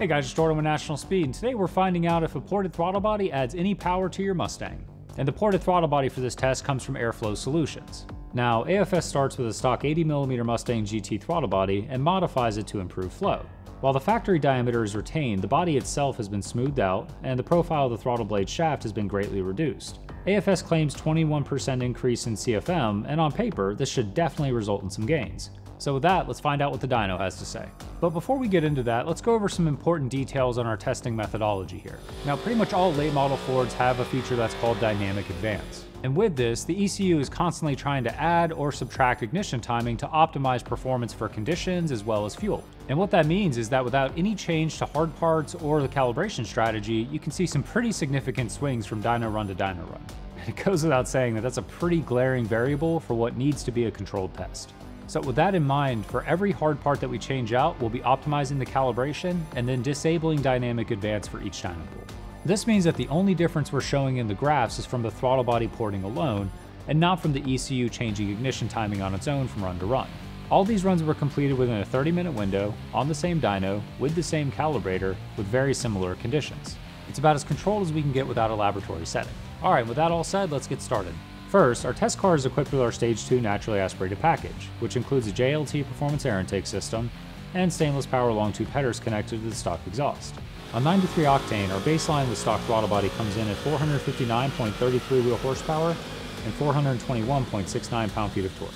Hey guys, you're starting with National Speed, and today we're finding out if a ported throttle body adds any power to your Mustang. And the ported throttle body for this test comes from Airflow Solutions. Now, AFS starts with a stock 80mm Mustang GT throttle body and modifies it to improve flow. While the factory diameter is retained, the body itself has been smoothed out, and the profile of the throttle blade shaft has been greatly reduced. AFS claims 21% increase in CFM, and on paper, this should definitely result in some gains. So with that, let's find out what the dyno has to say. But before we get into that, let's go over some important details on our testing methodology here. Now, pretty much all late model Fords have a feature that's called dynamic advance. And with this, the ECU is constantly trying to add or subtract ignition timing to optimize performance for conditions as well as fuel. And what that means is that without any change to hard parts or the calibration strategy, you can see some pretty significant swings from dyno run to dyno run. And it goes without saying that that's a pretty glaring variable for what needs to be a controlled test. So with that in mind, for every hard part that we change out, we'll be optimizing the calibration and then disabling dynamic advance for each dyno pool. This means that the only difference we're showing in the graphs is from the throttle body porting alone, and not from the ECU changing ignition timing on its own from run to run. All these runs were completed within a 30-minute window, on the same dyno, with the same calibrator, with very similar conditions. It's about as controlled as we can get without a laboratory setting. All right, with that all said, let's get started. First, our test car is equipped with our Stage 2 naturally aspirated package, which includes a JLT performance air intake system and stainless power long tube headers connected to the stock exhaust. On 93 octane, our baseline with stock throttle body comes in at 459.33 wheel horsepower and 421.69 pound-feet of torque.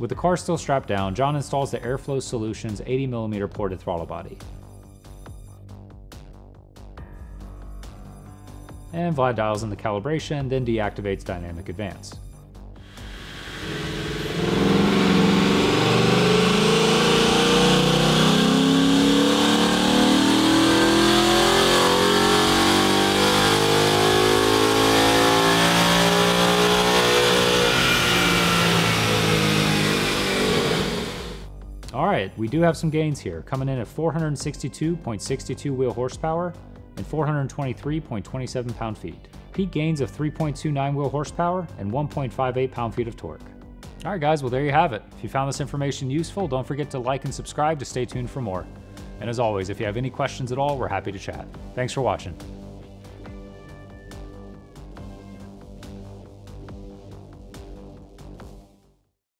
With the car still strapped down, John installs the Airflow Solutions 80mm ported throttle body. And Vlad dials in the calibration, then deactivates dynamic advance. All right, we do have some gains here, coming in at 462.62 wheel horsepower and 423.27 pound-feet. Peak gains of 3.29 wheel horsepower and 1.58 pound-feet of torque. All right guys, well there you have it. If you found this information useful, don't forget to like and subscribe to stay tuned for more. And as always, if you have any questions at all, we're happy to chat. Thanks for watching.